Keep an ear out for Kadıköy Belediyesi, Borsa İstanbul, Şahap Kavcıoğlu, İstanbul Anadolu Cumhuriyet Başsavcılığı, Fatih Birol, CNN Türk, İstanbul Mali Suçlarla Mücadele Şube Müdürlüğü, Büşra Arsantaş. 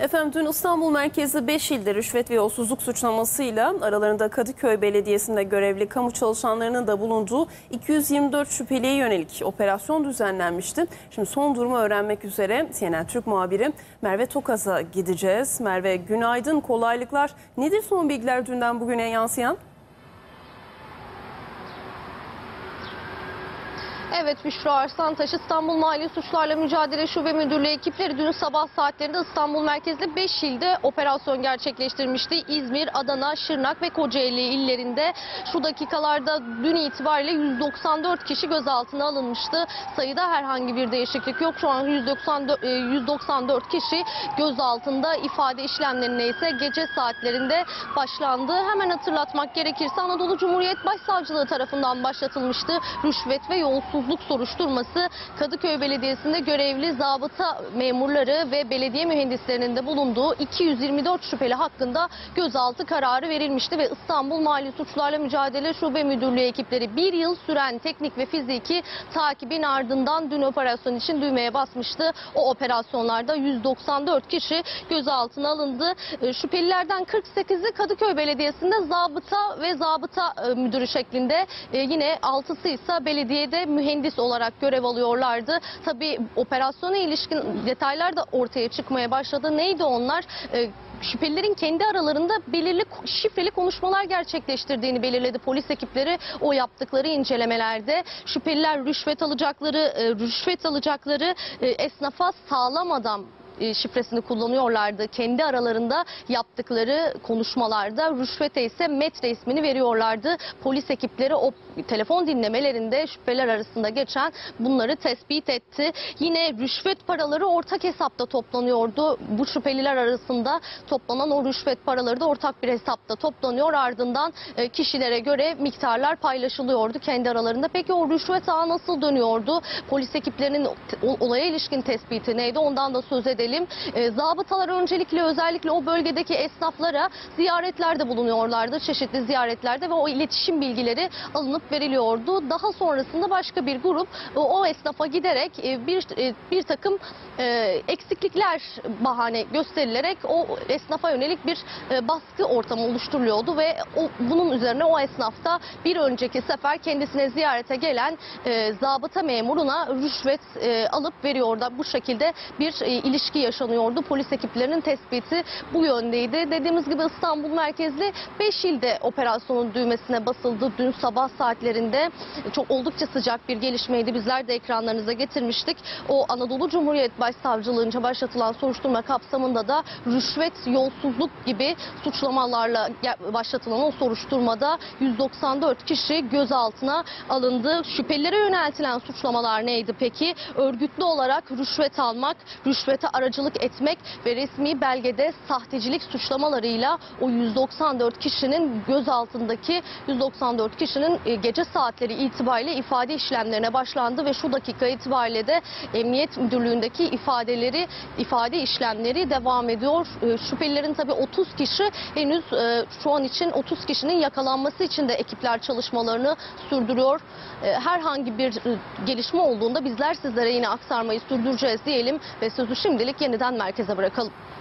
Efendim dün İstanbul merkezi 5 ilde rüşvet ve yolsuzluk suçlamasıyla aralarında Kadıköy Belediyesi'nde görevli kamu çalışanlarının da bulunduğu 224 şüpheliye yönelik operasyon düzenlenmişti. Şimdi son durumu öğrenmek üzere CNN Türk muhabiri Merve Tokaz'a gideceğiz. Merve, günaydın, kolaylıklar. Nedir son bilgiler dünden bugüne yansıyan? Evet Büşra Arsantaş, İstanbul Mali Suçlarla Mücadele Şube Müdürlüğü ekipleri dün sabah saatlerinde İstanbul merkezli 5 ilde operasyon gerçekleştirmişti. İzmir, Adana, Şırnak ve Kocaeli illerinde şu dakikalarda dün itibariyle 194 kişi gözaltına alınmıştı. Sayıda herhangi bir değişiklik yok. Şu an 194 kişi gözaltında, ifade işlemlerine ise gece saatlerinde başlandı. Hemen hatırlatmak gerekirse Anadolu Cumhuriyet Başsavcılığı tarafından başlatılmıştı. Rüşvet ve yolsuzluk soruşturması Kadıköy Belediyesi'nde görevli zabıta memurları ve belediye mühendislerinin de bulunduğu 224 şüpheli hakkında gözaltı kararı verilmişti ve İstanbul Mali Suçlarla Mücadele Şube Müdürlüğü ekipleri bir yıl süren teknik ve fiziki takibin ardından dün operasyon için düğmeye basmıştı. O operasyonlarda 194 kişi gözaltına alındı. Şüphelilerden 48'i Kadıköy Belediyesi'nde zabıta ve zabıta müdürü şeklinde, yine 6'sı ise belediyede mühendis olarak görev alıyorlardı. Tabii operasyona ilişkin detaylar da ortaya çıkmaya başladı. Neydi onlar? Şüphelilerin kendi aralarında belirli şifreli konuşmalar gerçekleştirdiğini belirledi polis ekipleri. O yaptıkları incelemelerde şüpheliler rüşvet alacakları esnafa sağlam adam şifresini kullanıyorlardı. Kendi aralarında yaptıkları konuşmalarda rüşvete ise metre ismini veriyorlardı. Polis ekipleri o telefon dinlemelerinde şüpheler arasında geçen bunları tespit etti. Yine rüşvet paraları ortak hesapta toplanıyordu. Bu şüpheliler arasında toplanan o rüşvet paraları da ortak bir hesapta toplanıyor. Ardından kişilere göre miktarlar paylaşılıyordu kendi aralarında. Peki o rüşvet ağı nasıl dönüyordu? Polis ekiplerinin olaya ilişkin tespiti neydi? Ondan da söz edelim. Zabıtalar öncelikle özellikle o bölgedeki esnaflara ziyaretlerde bulunuyorlardı. Çeşitli ziyaretlerde ve o iletişim bilgileri alınıp veriliyordu. Daha sonrasında başka bir grup o esnafa giderek bir takım eksiklikler bahane gösterilerek o esnafa yönelik bir baskı ortamı oluşturuluyordu ve bunun üzerine o esnafta bir önceki sefer kendisine ziyarete gelen zabıta memuruna rüşvet alıp veriyordu. Bu şekilde bir ilişki yaşanıyordu. Polis ekiplerinin tespiti bu yöndeydi. Dediğimiz gibi İstanbul merkezli 5 ilde operasyonun düğmesine basıldı. Dün sabah saatlerinde çok oldukça sıcak bir gelişmeydi. Bizler de ekranlarınıza getirmiştik. O Anadolu Cumhuriyet Başsavcılığı'nca başlatılan soruşturma kapsamında da rüşvet, yolsuzluk gibi suçlamalarla başlatılan o soruşturmada 194 kişi gözaltına alındı. Şüphelilere yöneltilen suçlamalar neydi peki? Örgütlü olarak rüşvet almak, rüşvete aracılık etmek ve resmi belgede sahtecilik suçlamalarıyla o 194 kişinin gece saatleri itibariyle ifade işlemlerine başlandı ve şu dakika itibariyle de Emniyet Müdürlüğü'ndeki ifade işlemleri devam ediyor. Şüphelilerin tabii 30 kişi henüz şu an için 30 kişinin yakalanması için de ekipler çalışmalarını sürdürüyor. Herhangi bir gelişme olduğunda bizler sizlere yine aktarmayı sürdüreceğiz diyelim ve sözü şimdilik yeniden merkeze bırakalım.